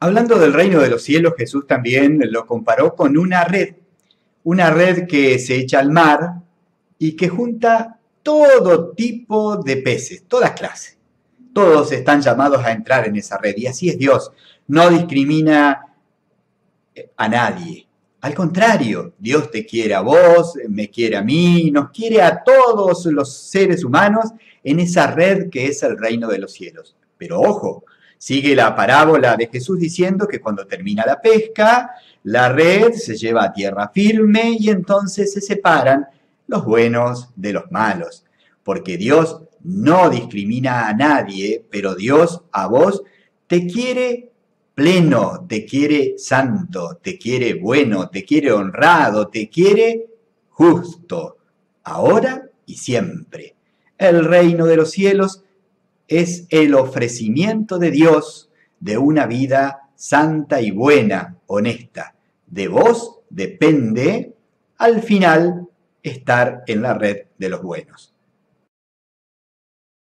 Hablando del reino de los cielos, Jesús también lo comparó con una red que se echa al mar y que junta todo tipo de peces, todas clases. Todos están llamados a entrar en esa red y así es Dios. No discrimina a nadie. Al contrario, Dios te quiere a vos, me quiere a mí, nos quiere a todos los seres humanos en esa red que es el reino de los cielos. Pero ojo, sigue la parábola de Jesús diciendo que cuando termina la pesca, la red se lleva a tierra firme y entonces se separan los buenos de los malos. Porque Dios no discrimina a nadie, pero Dios a vos te quiere pleno, te quiere santo, te quiere bueno, te quiere honrado, te quiere justo, ahora y siempre. El reino de los cielos es el ofrecimiento de Dios de una vida santa y buena, honesta. De vos depende, al final, estar en la red de los buenos.